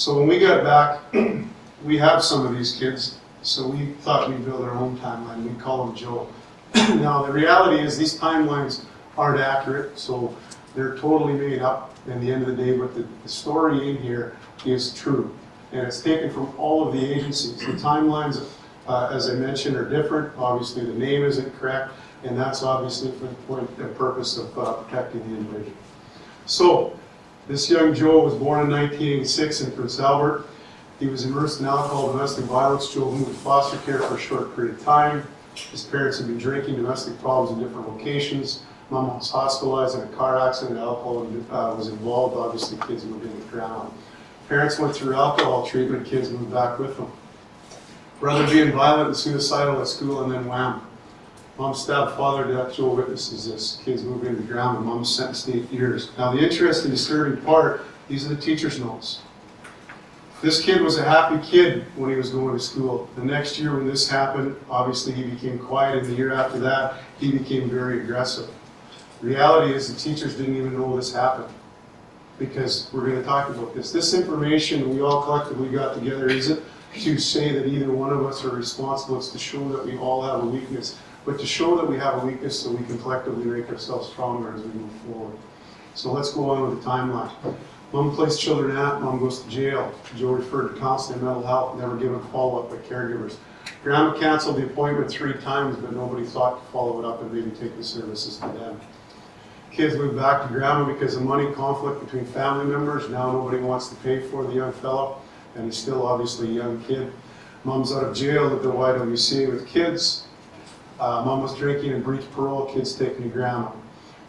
So when we got back, we have some of these kids, so we thought we'd build our own timeline. We'd call them Joe. Now the reality is these timelines aren't accurate, so they're totally made up at the end of the day, but the story in here is true. And it's taken from all of the agencies. The timelines, as I mentioned, are different. Obviously the name isn't correct, and that's obviously for the purpose of protecting the individual. So this young Joe was born in 1986 in Prince Albert. He was immersed in alcohol, domestic violence. Joe moved to foster care for a short period of time. His parents had been drinking, domestic problems in different locations. Mom was hospitalized in a car accident. Alcohol was involved. Obviously, kids moved in the ground. Parents went through alcohol treatment. Kids moved back with them. Brother being violent and suicidal at school, and then wham. Mom stabbed father to death. Joe witnesses this. Kids moved into the ground, and Mom's sentenced to 8 years. Now, the interesting, disturbing part, these are the teacher's notes. This kid was a happy kid when he was going to school. The next year when this happened, obviously he became quiet, and the year after that, he became very aggressive. The reality is the teachers didn't even know this happened, because we're going to talk about this. This information we all collectively got together isn't to say that either one of us are responsible. It's to show that we all have a weakness, but to show that we have a weakness so we can collectively make ourselves stronger as we move forward. So let's go on with the timeline. Mom plays children at, Mom goes to jail. Joe referred to counseling, mental health, never given follow-up by caregivers. Grandma canceled the appointment 3 times, but nobody thought to follow it up and maybe take the services to them. Kids moved back to Grandma because of money conflict between family members. Now nobody wants to pay for the young fellow, and he's still obviously a young kid. Mom's out of jail at the YWCA with kids. Mom was drinking and breached parole, kids taken to Grandma.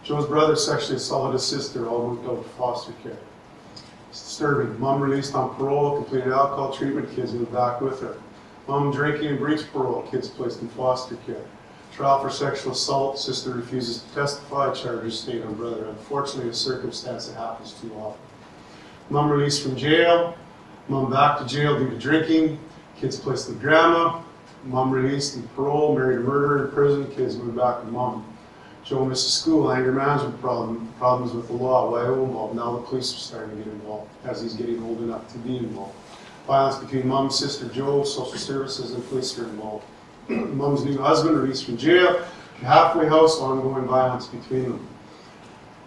Joe's brother sexually assaulted his sister, all moved out to foster care. It's disturbing. Mom released on parole, completed alcohol treatment, kids moved back with her. Mom drinking and breached parole, kids placed in foster care. Trial for sexual assault, sister refuses to testify, charges state on brother. Unfortunately, a circumstance that happens too often. Mom released from jail, Mom back to jail due to drinking, kids placed with Grandma. Mom released on parole, married a murderer in prison, kids moved back with Mom. Joe misses school, anger management problems with the law, YO involved. Now the police are starting to get involved as he's getting old enough to be involved. Violence between Mom, sister Joe, social services, and police are involved. Mom's new husband released from jail, halfway house, ongoing violence between them.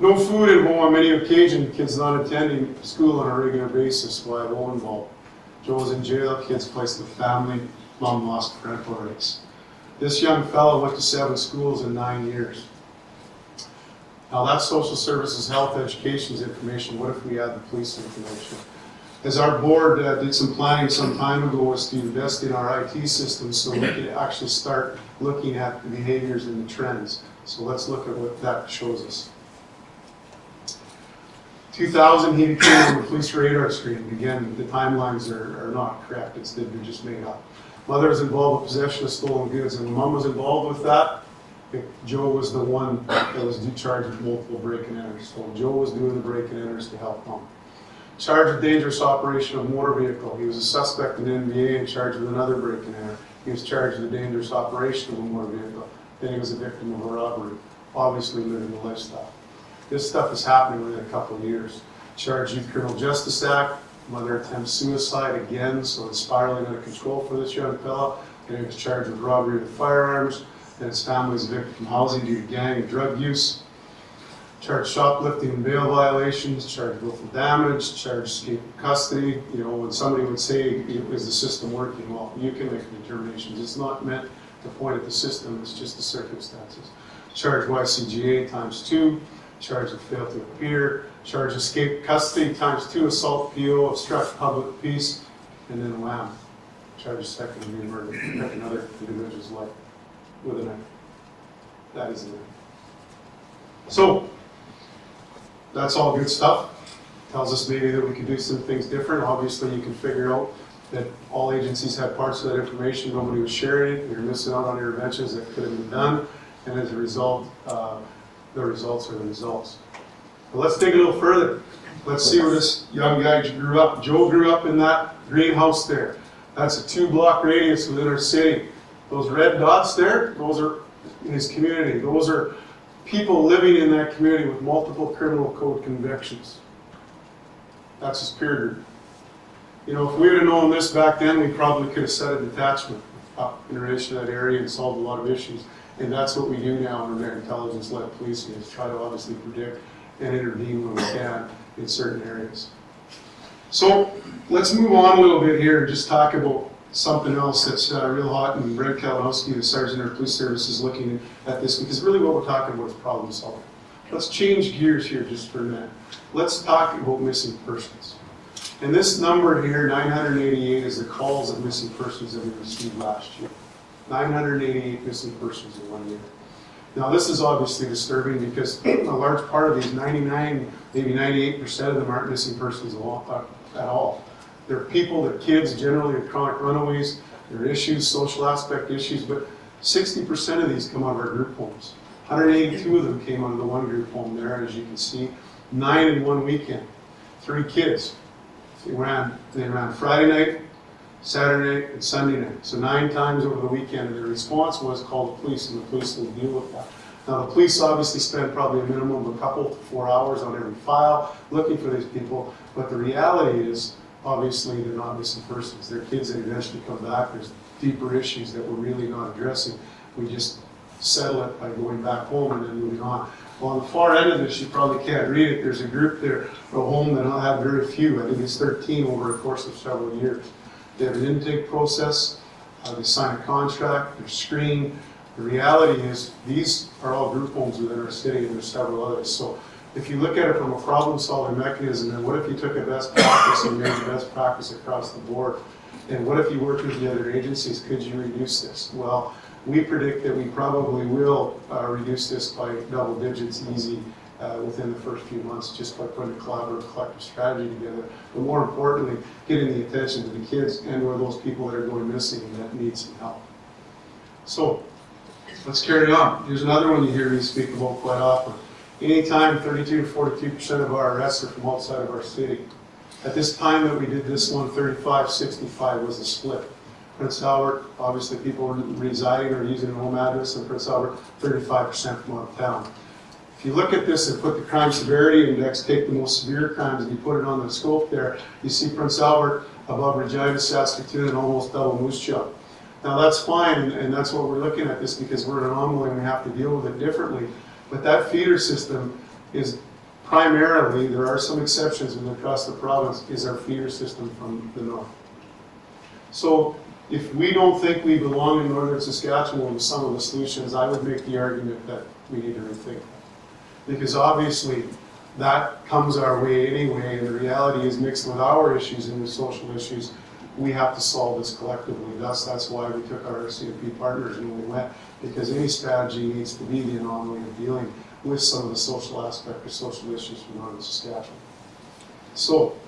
No food at home on many occasions, kids not attending school on a regular basis, YO involved. Joe was in jail, kids placed with family, Mom lost parental rights. This young fellow went to 7 schools in 9 years. Now that's social services, health, education's information. What if we add the police information? As our board did some planning some time ago, was to invest in our IT systems so we could actually start looking at the behaviors and the trends. So let's look at what that shows us. 2000, he became on the police radar screen. Again, the timelines are not correct. It's that they're just made up. Mother was involved with possession of stolen goods, and when Mom was involved with that, Joe was the one that was charged with multiple break-and-enters. So Joe was doing the break-and-enters to help Mom. Charged with dangerous operation of motor vehicle. He was a suspect in NVA and charged with another break-and-enter. He was charged with a dangerous operation of a motor vehicle. Then he was a victim of a robbery. Obviously living the lifestyle. This stuff is happening within a couple of years. Charged with Criminal Justice Act. Mother attempts suicide again, so it's spiraling out of control for this young fellow. Then he was charged with robbery with firearms. And his family was a victim from housing due to gang and drug use. Charged shoplifting and bail violations, charged willful damage, charged escape of custody. You know, when somebody would say, is the system working? Well, you can make determinations. It's not meant to point at the system, it's just the circumstances. Charged YCGA ×2, charged with fail to appear, charged escape of custody ×2, assault PO, obstruct public peace, and then wham, charged second-degree murder, protect another individual's life. With a knife. That is a knife. So, that's all good stuff. Tells us maybe that we can do some things different. Obviously, you can figure out that all agencies have parts of that information. Nobody was sharing it. You're missing out on interventions that could have been done. And as a result, the results are the results. But let's dig a little further. Let's see where this young guy grew up. Joe grew up in that greenhouse there. That's a 2-block radius within our city. Those red dots there, those are in his community. Those are people living in that community with multiple criminal code convictions. That's his peer group. You know, if we would have known this back then, we probably could have set a detachment up in relation to that area and solved a lot of issues. And that's what we do now in our intelligence-led policing, is try to obviously predict and intervene when we can in certain areas. So let's move on a little bit here and just talk about something else that's real hot, and Brent Kalinowski, the Sergeant of Police Service, is looking at this, because really what we're talking about is problem solving. Let's change gears here just for a minute. Let's talk about missing persons. And this number here, 988, is the calls of missing persons that we received last year. 988 missing persons in 1 year. Now this is obviously disturbing, because a large part of these, 99, maybe 98% of them, aren't missing persons at all. They're people, they're kids, generally they're chronic runaways, they're issues, social aspect issues, but 60% of these come out of our group homes. 182 of them came out of the one group home there, as you can see. 9 in 1 weekend. 3 kids. They ran Friday night, Saturday night, and Sunday night. So 9 times over the weekend, and their response was call the police, and the police will deal with that. Now the police obviously spend probably a minimum of a couple to 4 hours on every file looking for these people, but the reality is, obviously, they're not missing persons. They're kids that eventually come back. There's deeper issues that we're really not addressing. We just settle it by going back home and then moving on. Well, on the far end of this, you probably can't read it. There's a group there, a home that I'll have very few. I think it's 13 over a course of several years. They have an intake process. They sign a contract. They're screened. The reality is these are all group homes within our city, and there's several others. So if you look at it from a problem-solving mechanism, then what if you took a best practice and made the best practice across the board? And what if you worked with the other agencies? Could you reduce this? Well, we predict that we probably will reduce this by double digits easy within the first few months, just by putting a collaborative, collective strategy together. But more importantly, getting the attention to the kids and or those people that are going missing and that need some help. So let's carry on. Here's another one you hear me speak about quite often. Anytime 32 to 42% of our arrests are from outside of our city. At this time that we did this one, 35-65 was a split. Prince Albert, obviously people were residing or using a home address, and Prince Albert, 35% from out of town. If you look at this and put the crime severity index, take the most severe crimes and you put it on the scope there, you see Prince Albert above Regina, Saskatoon, and almost double Moose Jaw. Now that's fine, and that's what we're looking at this, because we're an anomaly and we have to deal with it differently. But that feeder system is primarily, there are some exceptions across the province, is our feeder system from the north. So if we don't think we belong in northern Saskatchewan with some of the solutions, I would make the argument that we need to rethink that. Because obviously that comes our way anyway, and the reality is mixed with our issues and with social issues, we have to solve this collectively. That's why we took our RCMP partners and we went, because any strategy needs to be the anomaly of dealing with some of the social aspect or social issues from northern Saskatchewan. So,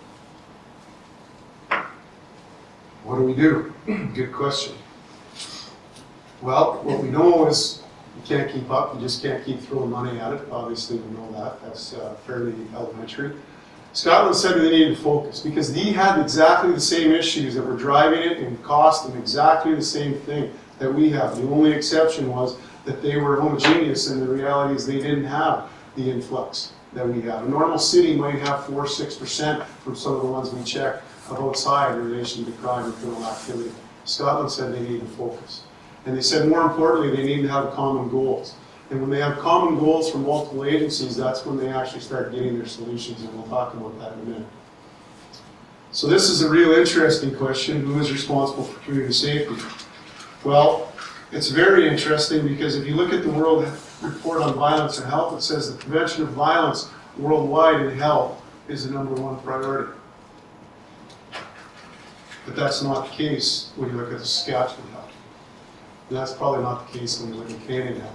what do we do? Good question. Well, what we know is you can't keep up, you just can't keep throwing money at it. Obviously, we know that. That's fairly elementary. Scotland said they needed to focus because they had exactly the same issues that were driving it and cost them exactly the same thing that we have. The only exception was that they were homogeneous, and the reality is they didn't have the influx that we have. A normal city might have 4 or 6% from some of the ones we check of outside in relation to crime and criminal activity. Scotland said they needed to focus. And they said more importantly, they need to have common goals. And when they have common goals from multiple agencies, that's when they actually start getting their solutions, and we'll talk about that in a minute. So this is a real interesting question. Who is responsible for community safety? Well, it's very interesting because if you look at the World Report on Violence and Health, it says the prevention of violence worldwide in health is the #1 priority. But that's not the case when you look at the Saskatchewan health. And that's probably not the case when you look at Canadian health.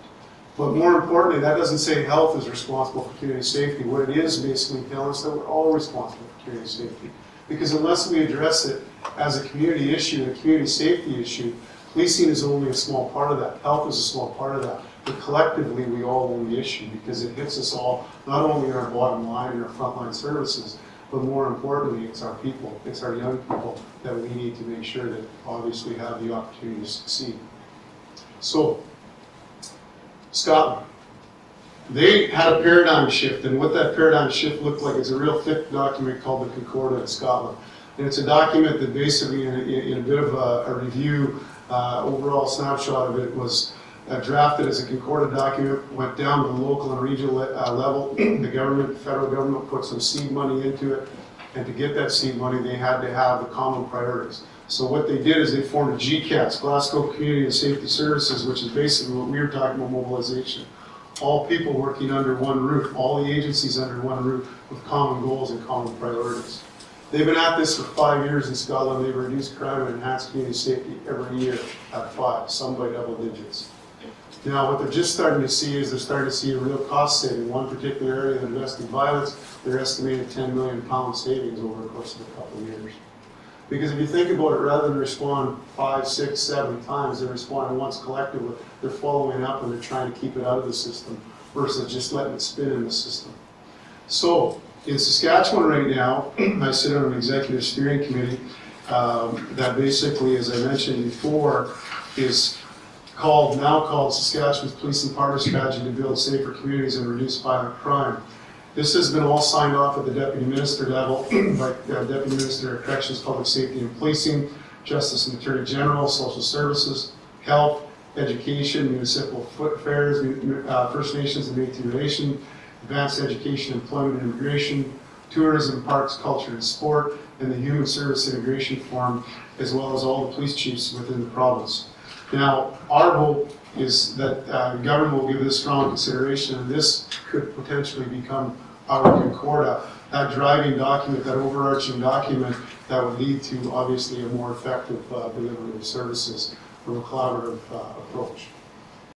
But more importantly, that doesn't say health is responsible for community safety. What it is basically telling us that we're all responsible for community safety. Because unless we address it as a community issue, a community safety issue, policing is only a small part of that. Health is a small part of that. But collectively, we all own the issue because it hits us all, not only in our bottom line and our frontline services, but more importantly, it's our people, it's our young people that we need to make sure that obviously have the opportunity to succeed. So, Scotland. They had a paradigm shift, and what that paradigm shift looked like is a real thick document called the Concordat in Scotland. And it's a document that basically, in a bit of a review, overall snapshot of it, was drafted as a Concordat document, went down to the local and regional level. The government, the federal government, put some seed money into it, and to get that seed money, they had to have the common priorities. So what they did is they formed a GCATs, Glasgow Community and Safety Services, which is basically what we were talking about, mobilization. All people working under one roof, all the agencies under one roof, with common goals and common priorities. They've been at this for 5 years in Scotland. They've reduced crime and enhanced community safety every year at 5, some by double digits. Now, what they're just starting to see is they're starting to see a real cost saving. One particular area of domestic violence, they're estimating £10 million savings over the course of a couple of years. Because if you think about it, rather than respond 5, 6, 7 times, they're responding once collectively. They're following up and they're trying to keep it out of the system versus just letting it spin in the system. So, in Saskatchewan right now, I sit on an executive steering committee that basically, as I mentioned before, is called, now called, Saskatchewan's Police and Partners Strategy to Build Safer Communities and Reduce Violent Crime. This has been all signed off at the Deputy Minister level by Deputy Minister of Corrections, Public Safety and Policing, Justice and Attorney General, Social Services, Health, Education, Municipal Affairs, First Nations and Métis Relations, Advanced Education, Employment and Immigration, Tourism, Parks, Culture and Sport, and the Human Service Integration Forum, as well as all the police chiefs within the province. Now, our hope is that the government will give this strong consideration, and this could potentially become our Concordat, that driving document, that overarching document that would lead to, obviously, a more effective delivery of services from a collaborative approach.